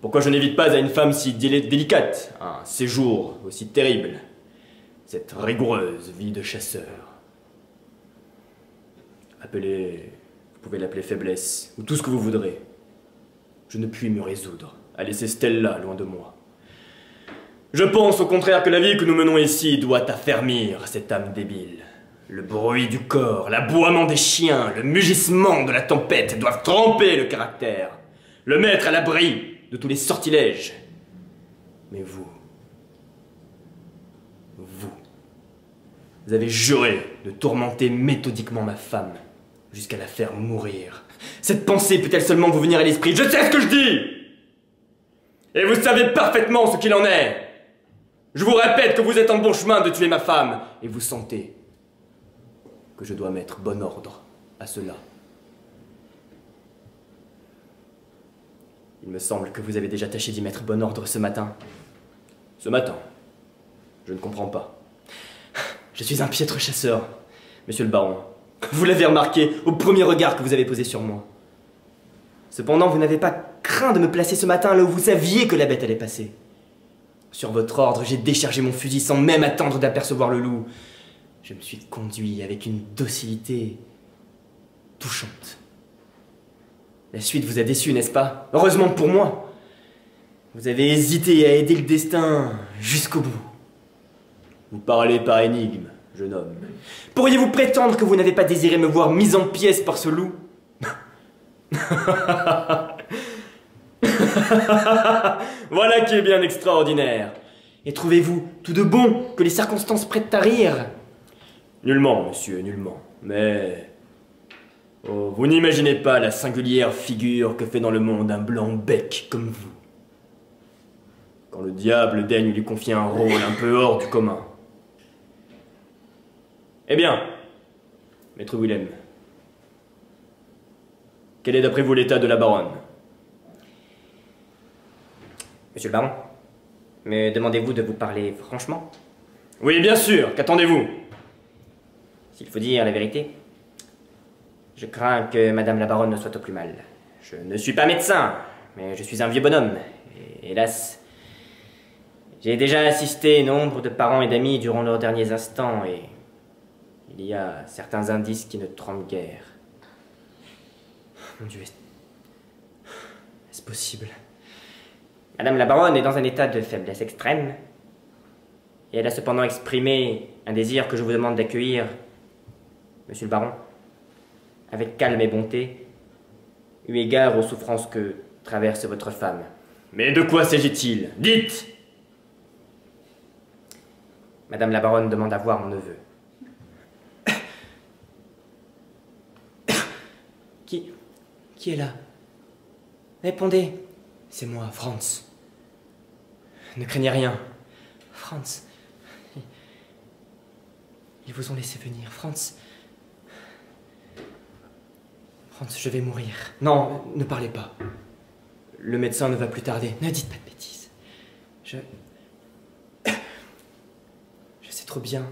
pourquoi je n'évite pas à une femme si délicate un séjour aussi terrible, cette rigoureuse vie de chasseur. Appelez... Vous pouvez l'appeler faiblesse, ou tout ce que vous voudrez. Je ne puis me résoudre à laisser Stella loin de moi. Je pense au contraire que la vie que nous menons ici doit affermir cette âme débile. Le bruit du corps, l'aboiement des chiens, le mugissement de la tempête doivent tremper le caractère, le mettre à l'abri de tous les sortilèges. Mais vous avez juré de tourmenter méthodiquement ma femme, jusqu'à la faire mourir. Cette pensée peut-elle seulement vous venir à l'esprit? Je sais ce que je dis! Et vous savez parfaitement ce qu'il en est! Je vous répète que vous êtes en bon chemin de tuer ma femme, et vous sentez que je dois mettre bon ordre à cela. Il me semble que vous avez déjà tâché d'y mettre bon ordre ce matin. Ce matin, je ne comprends pas. Je suis un piètre chasseur, monsieur le baron. Vous l'avez remarqué au premier regard que vous avez posé sur moi. Cependant, vous n'avez pas craint de me placer ce matin là où vous saviez que la bête allait passer. Sur votre ordre, j'ai déchargé mon fusil sans même attendre d'apercevoir le loup. Je me suis conduit avec une docilité touchante. La suite vous a déçu, n'est-ce pas? Heureusement pour moi. Vous avez hésité à aider le destin jusqu'au bout. Vous parlez par énigme, jeune homme. Pourriez-vous prétendre que vous n'avez pas désiré me voir mise en pièces par ce loup? Voilà qui est bien extraordinaire. Et trouvez-vous tout de bon que les circonstances prêtent à rire? Nullement, monsieur, nullement. Mais... oh, vous n'imaginez pas la singulière figure que fait dans le monde un blanc bec comme vous. Quand le diable daigne lui confier un rôle un peu hors du commun. Eh bien, maître Willem, quel est d'après vous l'état de la baronne? Monsieur le baron, me demandez-vous de vous parler franchement? Oui, bien sûr, qu'attendez-vous? S'il faut dire la vérité, je crains que madame la baronne ne soit au plus mal. Je ne suis pas médecin, mais je suis un vieux bonhomme. Et hélas, j'ai déjà assisté nombre de parents et d'amis durant leurs derniers instants, et il y a certains indices qui ne trompent guère. Mon Dieu, est-ce possible? Madame la baronne est dans un état de faiblesse extrême, et elle a cependant exprimé un désir que je vous demande d'accueillir, monsieur le baron, avec calme et bonté, eu égard aux souffrances que traverse votre femme. Mais de quoi s'agit-il? Dites! Madame la baronne demande à voir mon neveu. Qui est là? Répondez. C'est moi, Franz. Ne craignez rien. Franz. Ils vous ont laissé venir. Franz. Franz, je vais mourir. Non, ne parlez pas. Le médecin ne va plus tarder. Ne dites pas de bêtises. Je sais trop bien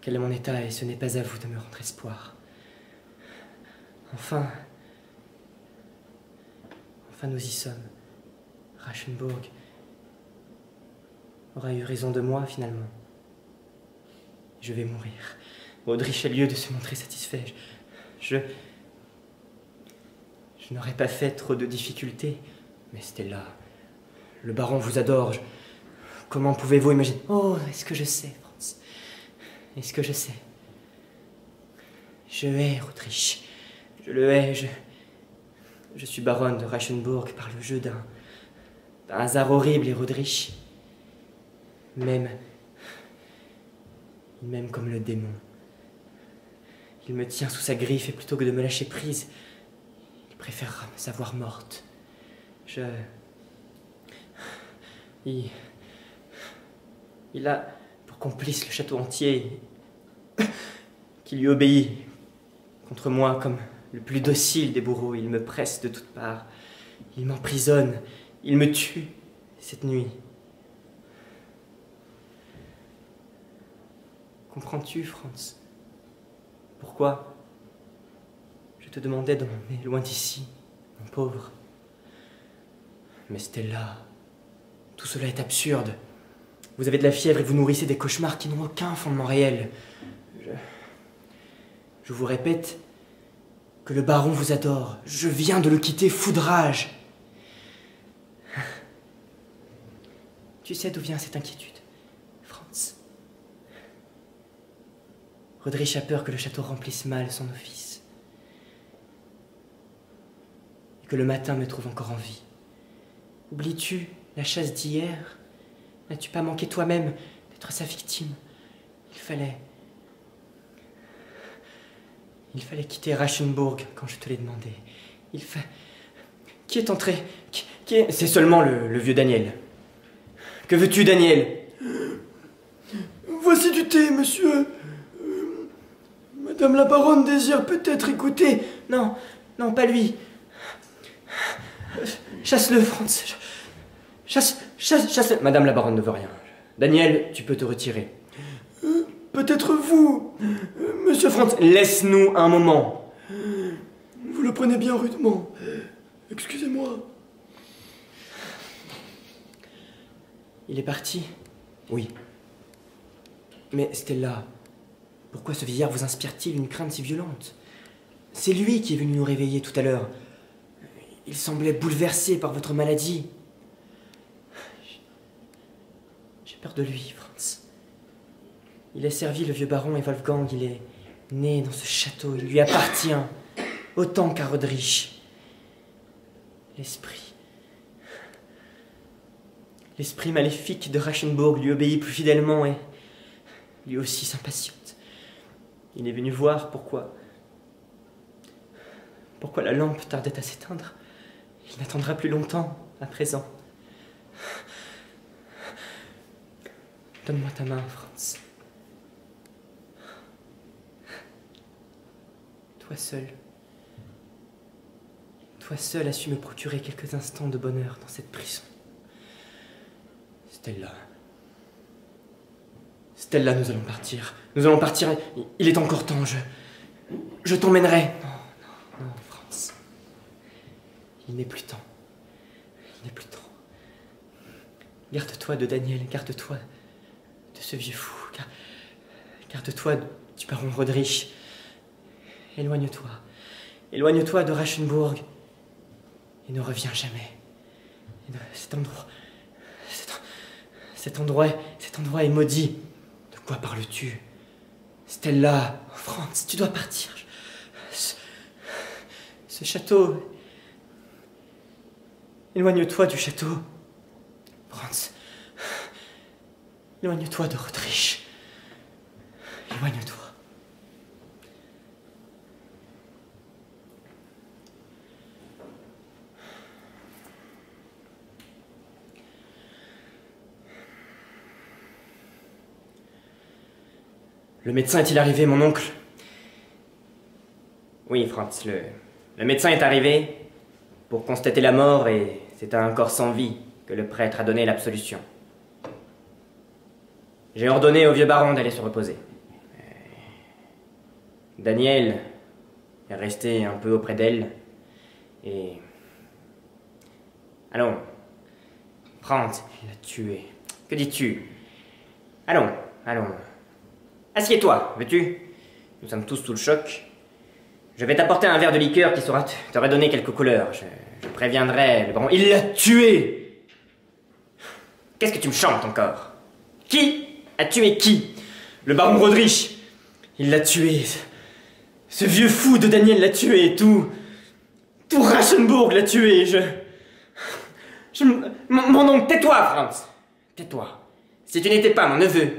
quel est mon état et ce n'est pas à vous de me rendre espoir. Enfin nous y sommes. Rauschenbourg aura eu raison de moi finalement. Je vais mourir. Audrich a lieu de se montrer satisfait. Je n'aurais pas fait trop de difficultés. Mais Stella, le baron vous adore. Comment pouvez-vous imaginer? Oh, est-ce que je sais, Franz? Est-ce que je sais? Je hais Audrich. Je le hais, je suis baronne de Rauschenbourg par le jeu d'un hasard horrible et Audrich il m'aime comme le démon. Il me tient sous sa griffe et plutôt que de me lâcher prise, il préférera me savoir morte. Il a pour complice le château entier qui lui obéit contre moi comme... le plus docile des bourreaux, il me presse de toutes parts. Il m'emprisonne, il me tue cette nuit. Comprends-tu, Franz? Pourquoi je te demandais de m'emmener loin d'ici, mon pauvre. Mais Stella, tout cela est absurde. Vous avez de la fièvre et vous nourrissez des cauchemars qui n'ont aucun fondement réel. Je vous répète... que le baron vous adore. Je viens de le quitter fou de rage. Tu sais d'où vient cette inquiétude, Franz? Audrich a peur que le château remplisse mal son office. Et que le matin me trouve encore en vie. Oublies-tu la chasse d'hier? N'as-tu pas manqué toi-même d'être sa victime? Il fallait quitter Rauschenbourg quand je te l'ai demandé. Qui est entré? C'est seulement le vieux Daniel. Que veux-tu, Daniel? Voici du thé, monsieur. Madame la baronne désire peut-être écouter. Non, non, pas lui. Chasse-le, Franz. Chasse-le. Madame la baronne ne veut rien. Daniel, tu peux te retirer. Peut-être vous, monsieur Franz. Laisse-nous un moment. Vous le prenez bien rudement. Excusez-moi. Il est parti? Oui. Mais Stella, pourquoi ce vieillard vous inspire-t-il une crainte si violente? C'est lui qui est venu nous réveiller tout à l'heure. Il semblait bouleversé par votre maladie. J'ai peur de lui, Franz. Il a servi le vieux baron et Wolfgang, il est né dans ce château, il lui appartient, autant qu'à Audrich. L'esprit L'esprit maléfique de Rauschenbourg lui obéit plus fidèlement et lui aussi s'impatiente. Il est venu voir pourquoi la lampe tardait à s'éteindre. Il n'attendra plus longtemps à présent. Donne-moi ta main, Franz. Toi seul as su me procurer quelques instants de bonheur dans cette prison. Stella, nous allons partir. Nous allons partir. Il est encore temps. Je t'emmènerai. Non, Franz. Il n'est plus temps. Il n'est plus temps. Garde-toi de Daniel. Garde-toi de ce vieux fou. Garde-toi du baron Roderich. Éloigne-toi. Éloigne-toi de Rauschenbourg. Et ne reviens jamais. Cet endroit est maudit. De quoi parles-tu? Stella, Franz, tu dois partir. Ce château... Éloigne-toi du château. Franz, éloigne-toi de Roderich. Éloigne-toi. Le médecin est-il arrivé, mon oncle? Oui, Franz, le médecin est arrivé pour constater la mort et c'est à un corps sans vie que le prêtre a donné l'absolution. J'ai ordonné au vieux baron d'aller se reposer. Daniel est resté un peu auprès d'elle et... Allons, Franz, il l'a tué. Que dis-tu? Allons. Assieds-toi, veux-tu? Nous sommes tous sous le choc. Je vais t'apporter un verre de liqueur qui saura te redonner quelques couleurs. Je préviendrai le baron. Il l'a tué! Qu'est-ce que tu me chantes encore? Qui a tué qui? Le baron Roderich. Il l'a tué. Ce vieux fou de Daniel l'a tué. Tout Rauschenbourg l'a tué. Mon oncle, tais-toi, Franz. Tais-toi. Si tu n'étais pas mon neveu,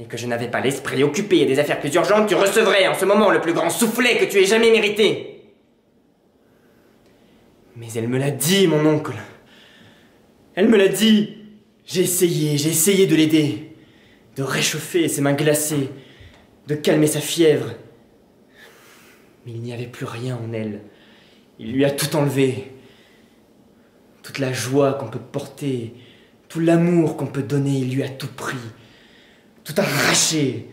et que je n'avais pas l'esprit occupé à des affaires plus urgentes, tu recevrais en ce moment le plus grand soufflet que tu aies jamais mérité. Mais elle me l'a dit, mon oncle. Elle me l'a dit. J'ai essayé de l'aider, de réchauffer ses mains glacées, de calmer sa fièvre. Mais il n'y avait plus rien en elle. Il lui a tout enlevé. Toute la joie qu'on peut porter, tout l'amour qu'on peut donner, il lui a tout pris. Tout arraché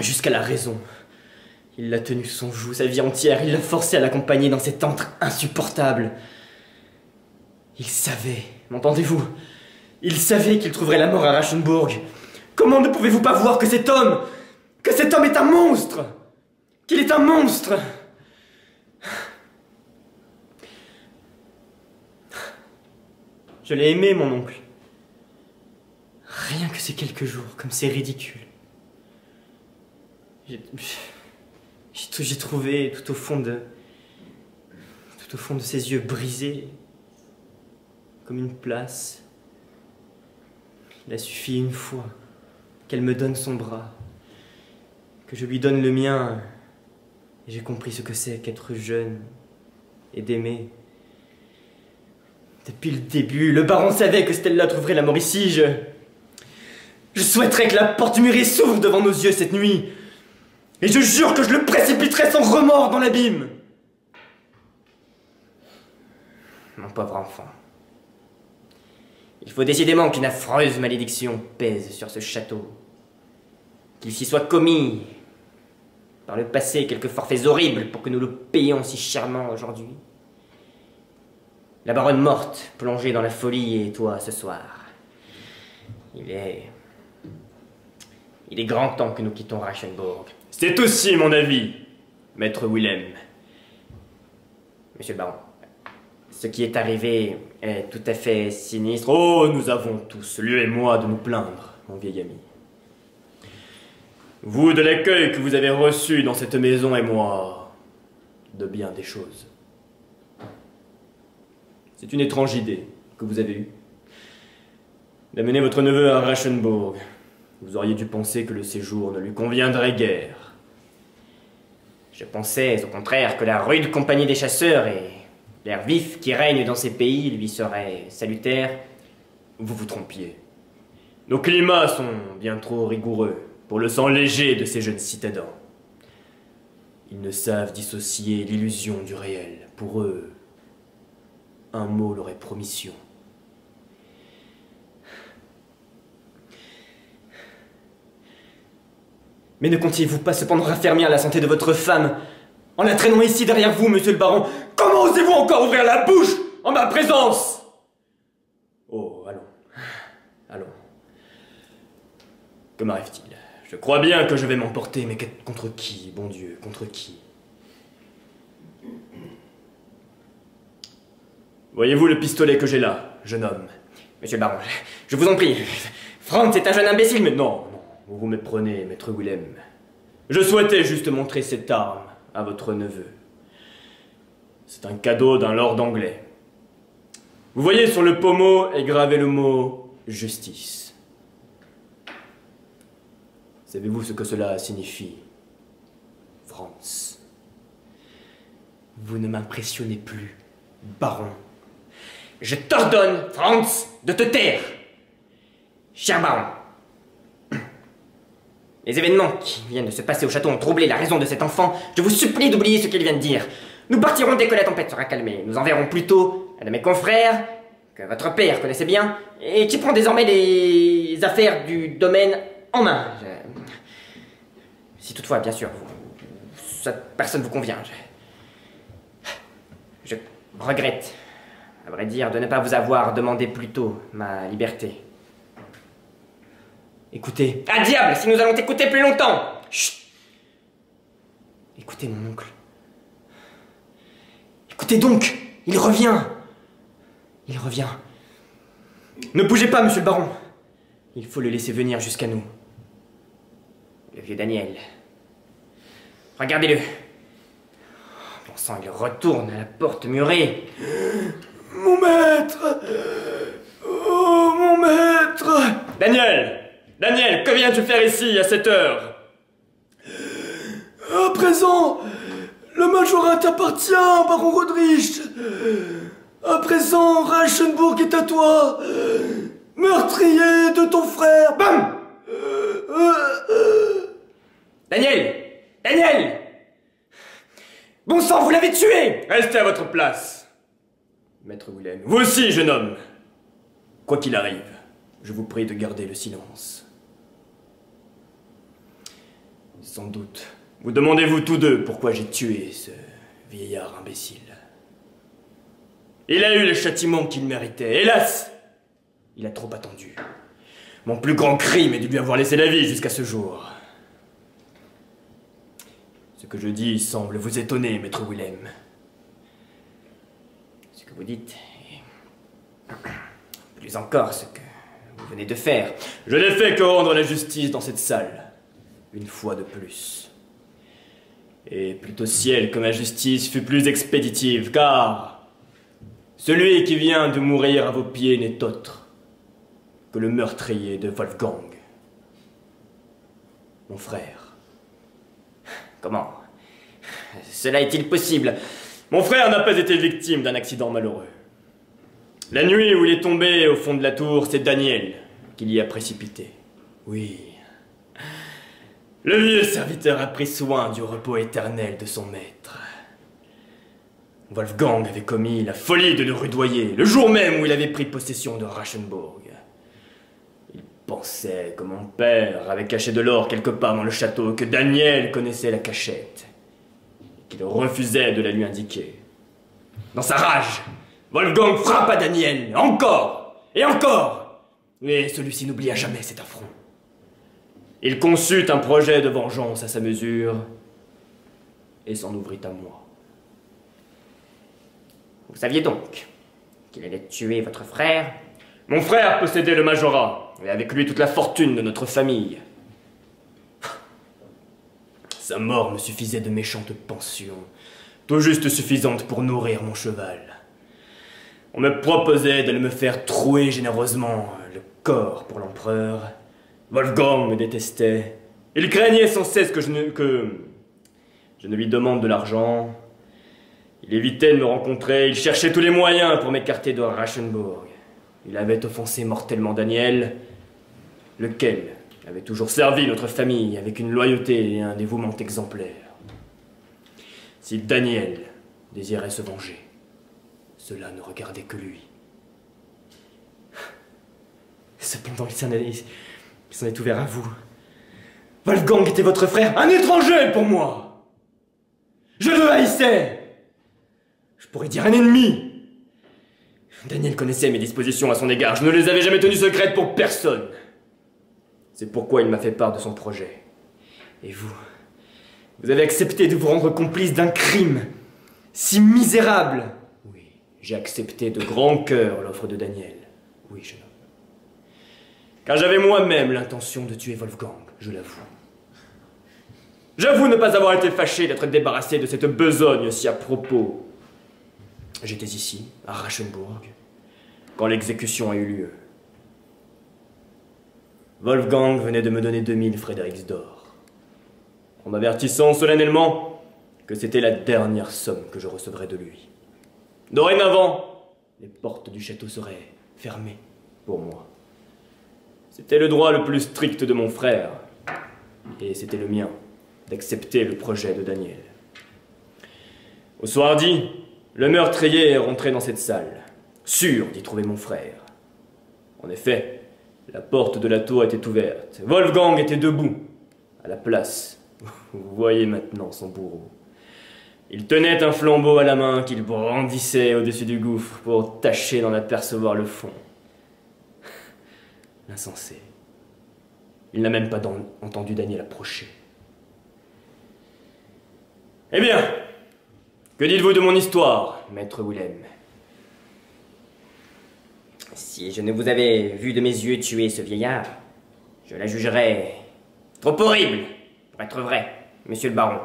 jusqu'à la raison. Il l'a tenue sous son joug, sa vie entière. Il l'a forcée à l'accompagner dans cet antre insupportable. Il savait, m'entendez-vous? Il savait qu'il trouverait la mort à Rauschenbourg. Comment ne pouvez-vous pas voir que cet homme est un monstre? Qu'il est un monstre? Je l'ai aimé, mon oncle. Rien que ces quelques jours, comme c'est ridicule. J'ai trouvé tout au fond de ses yeux brisés, comme une place. Il a suffi une fois qu'elle me donne son bras, que je lui donne le mien, et j'ai compris ce que c'est qu'être jeune et d'aimer. Depuis le début, le baron savait que Stella trouverait la mort ici. Je souhaiterais que la porte murée s'ouvre devant nos yeux cette nuit. Et je jure que je le précipiterai sans remords dans l'abîme. Mon pauvre enfant. Il faut décidément qu'une affreuse malédiction pèse sur ce château. Qu'il s'y soit commis par le passé quelques forfaits horribles pour que nous le payions si chèrement aujourd'hui. La baronne morte, plongée dans la folie, et toi ce soir. Il est grand temps que nous quittons Rauschenbourg. C'est aussi mon avis, maître Willem. Monsieur le baron, ce qui est arrivé est tout à fait sinistre. Oh, nous avons tous, lui et moi, de nous plaindre, mon vieil ami. Vous de l'accueil que vous avez reçu dans cette maison et moi, de bien des choses. C'est une étrange idée que vous avez eue. d'amener votre neveu à Reichenbourg. Vous auriez dû penser que le séjour ne lui conviendrait guère. Je pensais, au contraire, que la rude compagnie des chasseurs et l'air vif qui règne dans ces pays lui seraient salutaires. Vous vous trompiez. Nos climats sont bien trop rigoureux pour le sang léger de ces jeunes citadins. Ils ne savent dissocier l'illusion du réel. Pour eux, un mot leur est promission. Mais ne comptiez-vous pas cependant raffermir la santé de votre femme en la traînant ici derrière vous, monsieur le baron? Comment osez-vous encore ouvrir la bouche en ma présence? Oh, allons, allons. Que m'arrive-t-il? Je crois bien que je vais m'emporter, mais contre qui, bon Dieu, contre qui? Voyez-vous le pistolet que j'ai là, jeune homme? Monsieur le baron, je vous en prie. Franz est un jeune imbécile, mais non. Vous vous méprenez, maître Willem. Je souhaitais juste montrer cette arme à votre neveu. C'est un cadeau d'un lord anglais. Vous voyez, sur le pommeau est gravé le mot « justice ». Savez-vous ce que cela signifie, France? Vous ne m'impressionnez plus, baron. Je t'ordonne, France, de te taire. Cher baron, les événements qui viennent de se passer au château ont troublé la raison de cet enfant. Je vous supplie d'oublier ce qu'il vient de dire. Nous partirons dès que la tempête sera calmée. Nous enverrons plutôt à de mes confrères, que votre père connaissait bien, et qui prend désormais les affaires du domaine en main. Si toutefois, bien sûr, cette personne vous convient. Je regrette, à vrai dire, de ne pas vous avoir demandé plus tôt ma liberté. Écoutez. Ah, diable, si nous allons t'écouter plus longtemps! Chut! Écoutez, mon oncle. Écoutez donc! Il revient! Il revient. Ne bougez pas, monsieur le baron! Il faut le laisser venir jusqu'à nous. Le vieux Daniel. Regardez-le. Bon sang, il retourne à la porte murée. Mon maître! Oh, mon maître! Daniel! Daniel, que viens-tu faire ici, à cette heure? À présent, le majorat t'appartient, baron Roderich. À présent, Reichenbourg est à toi, meurtrier de ton frère. Bam! Daniel! Daniel! Bon sang, vous l'avez tué! Restez à votre place, maître Willem. Vous aussi, jeune homme. Quoi qu'il arrive, je vous prie de garder le silence. Sans doute. Vous demandez-vous tous deux pourquoi j'ai tué ce vieillard imbécile. Il a eu les châtiments qu'il méritait. Hélas! Il a trop attendu. Mon plus grand crime est de lui avoir laissé la vie jusqu'à ce jour. Ce que je dis semble vous étonner, maître Willem. Ce que vous dites est... plus encore ce que vous venez de faire. Je n'ai fait que rendre la justice dans cette salle. Une fois de plus. Et plût au ciel que ma justice fût plus expéditive, car celui qui vient de mourir à vos pieds n'est autre que le meurtrier de Wolfgang. Mon frère. Comment? Cela est-il possible? Mon frère n'a pas été victime d'un accident malheureux. La nuit où il est tombé au fond de la tour, c'est Daniel qui l'y a précipité. Oui. Le vieux serviteur a pris soin du repos éternel de son maître. Wolfgang avait commis la folie de le rudoyer le jour même où il avait pris possession de Reichenbourg. Il pensait que mon père avait caché de l'or quelque part dans le château, que Daniel connaissait la cachette, et qu'il refusait de la lui indiquer. Dans sa rage, Wolfgang frappa Daniel, encore et encore, mais celui-ci n'oublia jamais cet affront. Il conçut un projet de vengeance à sa mesure et s'en ouvrit à moi. Vous saviez donc qu'il allait tuer votre frère? Mon frère possédait le majorat et avec lui toute la fortune de notre famille. Sa mort me suffisait de méchantes pensions, tout juste suffisantes pour nourrir mon cheval. On me proposait d'aller me faire trouer généreusement le corps pour l'empereur. Wolfgang me détestait. Il craignait sans cesse que je ne lui demande de l'argent. Il évitait de me rencontrer. Il cherchait tous les moyens pour m'écarter de Rauschenbourg. Il avait offensé mortellement Daniel, lequel avait toujours servi notre famille avec une loyauté et un dévouement exemplaires. Si Daniel désirait se venger, cela ne regardait que lui. Cependant, il s'en est ouvert à vous. Wolfgang était votre frère, un étranger pour moi. Je le haïssais. Je pourrais dire un ennemi. Daniel connaissait mes dispositions à son égard. Je ne les avais jamais tenues secrètes pour personne. C'est pourquoi il m'a fait part de son projet. Et vous, vous avez accepté de vous rendre complice d'un crime si misérable. Oui, j'ai accepté de grand cœur l'offre de Daniel. Oui, jeune homme. Car j'avais moi-même l'intention de tuer Wolfgang, je l'avoue. J'avoue ne pas avoir été fâché d'être débarrassé de cette besogne si à propos. J'étais ici, à Rauschenbourg, quand l'exécution a eu lieu. Wolfgang venait de me donner 2000 Frédérics d'or, en m'avertissant solennellement que c'était la dernière somme que je recevrais de lui. Dorénavant, les portes du château seraient fermées pour moi. C'était le droit le plus strict de mon frère, et c'était le mien, d'accepter le projet de Daniel. Au soir dit, le meurtrier est rentré dans cette salle, sûr d'y trouver mon frère. En effet, la porte de la tour était ouverte. Wolfgang était debout, à la place. Vous voyez maintenant son bourreau. Il tenait un flambeau à la main qu'il brandissait au-dessus du gouffre pour tâcher d'en apercevoir le fond. L'insensé. Il n'a même pas entendu Daniel approcher. Eh bien, que dites-vous de mon histoire, maître Willem ? Si je ne vous avais vu de mes yeux tuer ce vieillard, je la jugerais trop horrible pour être vraie, monsieur le baron.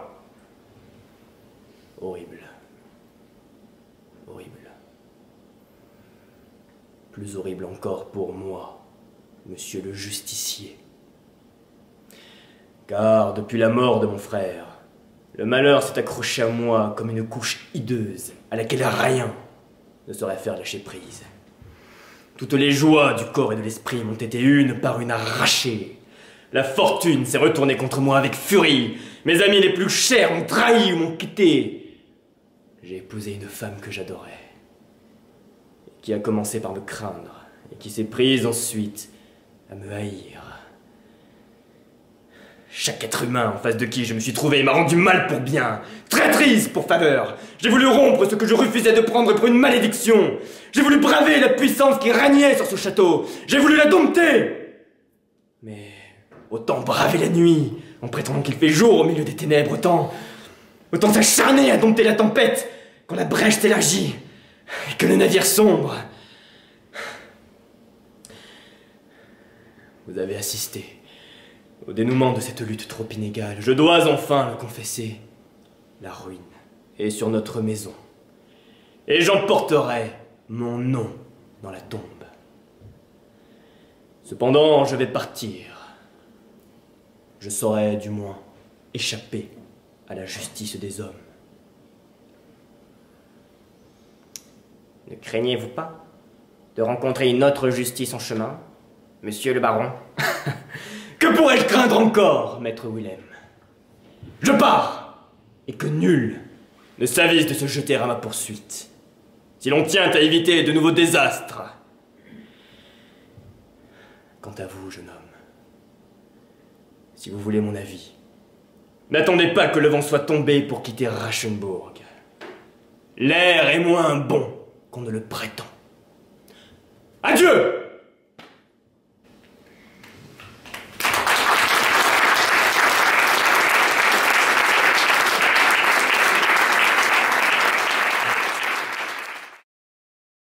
Horrible. Horrible. Plus horrible encore pour moi, monsieur le justicier. Car depuis la mort de mon frère, le malheur s'est accroché à moi comme une couche hideuse à laquelle rien ne saurait faire lâcher prise. Toutes les joies du corps et de l'esprit m'ont été une par une arrachées. La fortune s'est retournée contre moi avec furie. Mes amis les plus chers m'ont trahi ou m'ont quitté. J'ai épousé une femme que j'adorais, qui a commencé par me craindre et qui s'est prise ensuite à me haïr. Chaque être humain en face de qui je me suis trouvé m'a rendu mal pour bien, traîtrise pour faveur. J'ai voulu rompre ce que je refusais de prendre pour une malédiction. J'ai voulu braver la puissance qui régnait sur ce château. J'ai voulu la dompter. Mais autant braver la nuit en prétendant qu'il fait jour au milieu des ténèbres, autant s'acharner à dompter la tempête quand la brèche s'élargit et que le navire sombre. Vous avez assisté au dénouement de cette lutte trop inégale, je dois enfin le confesser, la ruine est sur notre maison, et j'emporterai mon nom dans la tombe. Cependant, je vais partir. Je saurai du moins échapper à la justice des hommes. Ne craignez-vous pas de rencontrer une autre justice en chemin, monsieur le baron? Que pourrais-je craindre encore, maître Willem? Je pars, et que nul ne s'avise de se jeter à ma poursuite, si l'on tient à éviter de nouveaux désastres. Quant à vous, jeune homme, si vous voulez mon avis, n'attendez pas que le vent soit tombé pour quitter Rauschenbourg. L'air est moins bon qu'on ne le prétend. Adieu!